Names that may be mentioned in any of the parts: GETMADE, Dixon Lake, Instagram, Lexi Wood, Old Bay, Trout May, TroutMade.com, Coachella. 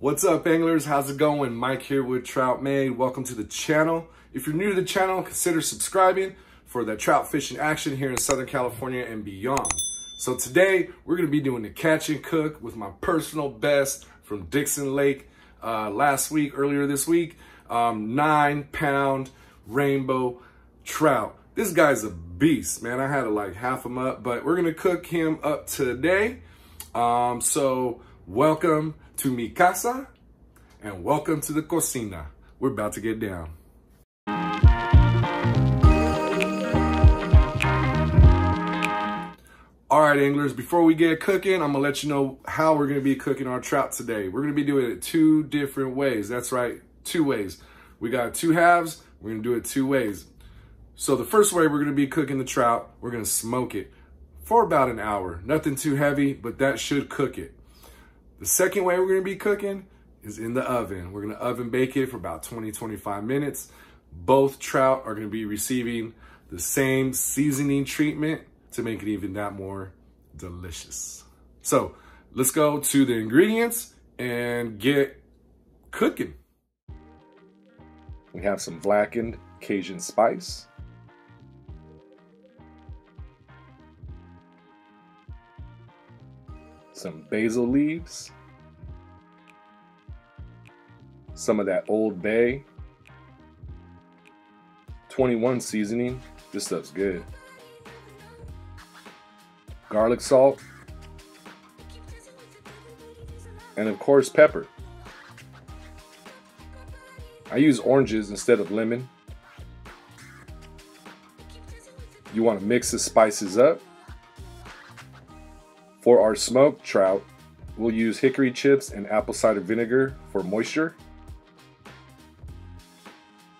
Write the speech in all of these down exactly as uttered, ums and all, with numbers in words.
What's up, anglers? How's it going? Mike here with Trout May. Welcome to the channel. If you're new to the channel, consider subscribing for the trout fishing action here in Southern California and beyond. So today, we're going to be doing the catch and cook with my personal best from Dixon Lake uh, last week, earlier this week. Um, nine pound rainbow trout. This guy's a beast, man. I had to like half him up, but we're going to cook him up today. Um, so welcome to mi casa, and welcome to the cocina. We're about to get down. All right, anglers, before we get cooking, I'm gonna let you know how we're gonna be cooking our trout today. We're gonna be doing it two different ways. That's right, two ways. We got two halves, we're gonna do it two ways. So the first way we're gonna be cooking the trout, we're gonna smoke it for about an hour. Nothing too heavy, but that should cook it. The second way we're gonna be cooking is in the oven. We're gonna oven bake it for about twenty, twenty-five minutes. Both trout are gonna be receiving the same seasoning treatment to make it even that more delicious. So let's go to the ingredients and get cooking. We have some blackened Cajun spice, some basil leaves, some of that Old Bay, twenty-one seasoning. This stuff's good. Garlic salt, and of course pepper. I use oranges instead of lemon. You want to mix the spices up. For our smoked trout, we'll use hickory chips and apple cider vinegar for moisture.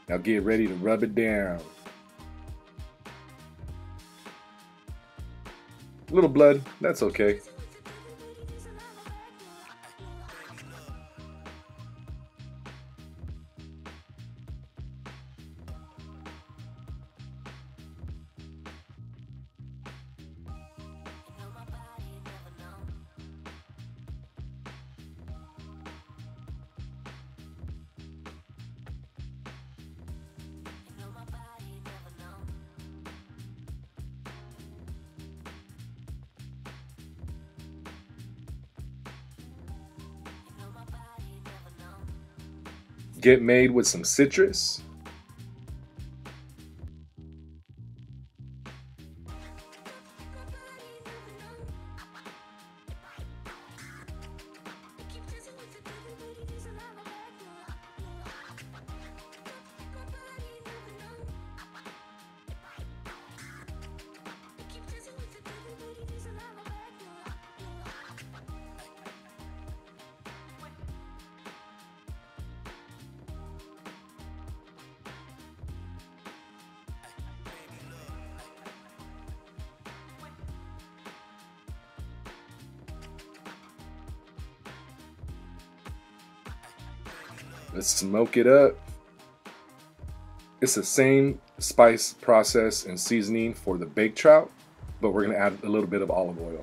Now get ready to rub it down. A little blood, that's okay. Get made with some citrus, let's smoke it up. It's the same spice process and seasoning for the baked trout, but we're gonna add a little bit of olive oil.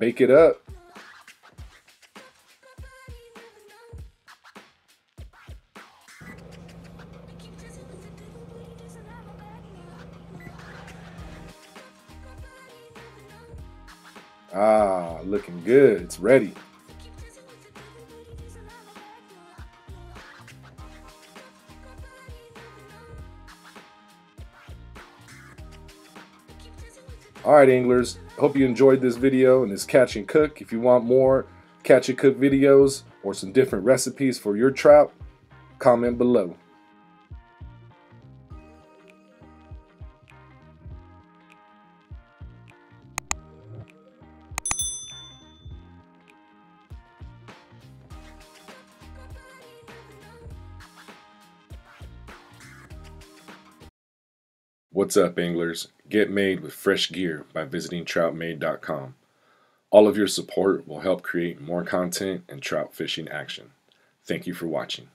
Bake it up. Ah, looking good. It's ready. All right, anglers. Hope you enjoyed this video and this catch and cook. If you want more catch and cook videos or some different recipes for your trout, comment below. What's up, anglers? Get made with fresh gear by visiting Trout Made dot com. All of your support will help create more content and trout fishing action. Thank you for watching.